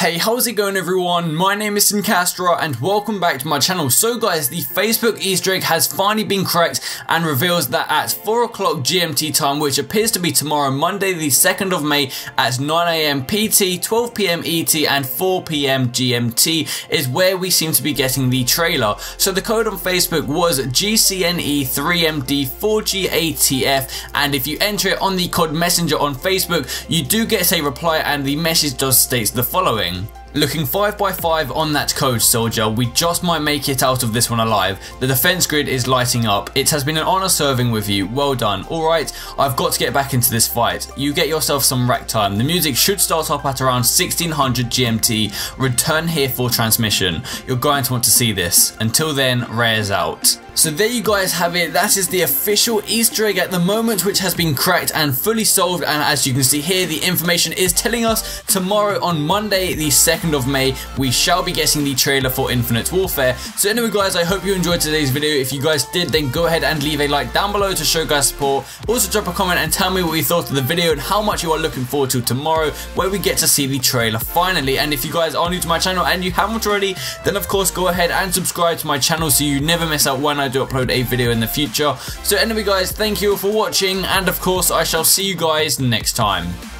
Hey, how's it going everyone? My name is Syncastra and welcome back to my channel. So guys, the Facebook Easter egg has finally been cracked and reveals that at 4 o'clock GMT time, which appears to be tomorrow, Monday the 2nd of May at 9 AM PT, 12 PM ET and 4 PM GMT is where we seem to be getting the trailer. So the code on Facebook was GCNE3MD4GATF, and if you enter it on the COD Messenger on Facebook, you do get a reply and the message does state the following. Looking 5x5 on that code, soldier. We just might make it out of this one alive. The defense grid is lighting up. It has been an honor serving with you. Well done. Alright, I've got to get back into this fight. You get yourself some rack time. The music should start up at around 1600 GMT. Return here for transmission. You're going to want to see this. Until then, Reyes out. So there you guys have it, that is the official Easter egg at the moment, which has been cracked and fully solved, and as you can see here, the information is telling us tomorrow on Monday the 2nd of May, we shall be getting the trailer for Infinite Warfare. So anyway guys, I hope you enjoyed today's video. If you guys did, then go ahead and leave a like down below to show guys support. Also drop a comment and tell me what you thought of the video and how much you are looking forward to tomorrow, where we get to see the trailer finally. And if you guys are new to my channel and you haven't already, then of course go ahead and subscribe to my channel so you never miss out when I do upload a video in the future. So anyway guys, thank you all for watching, and of course I shall see you guys next time.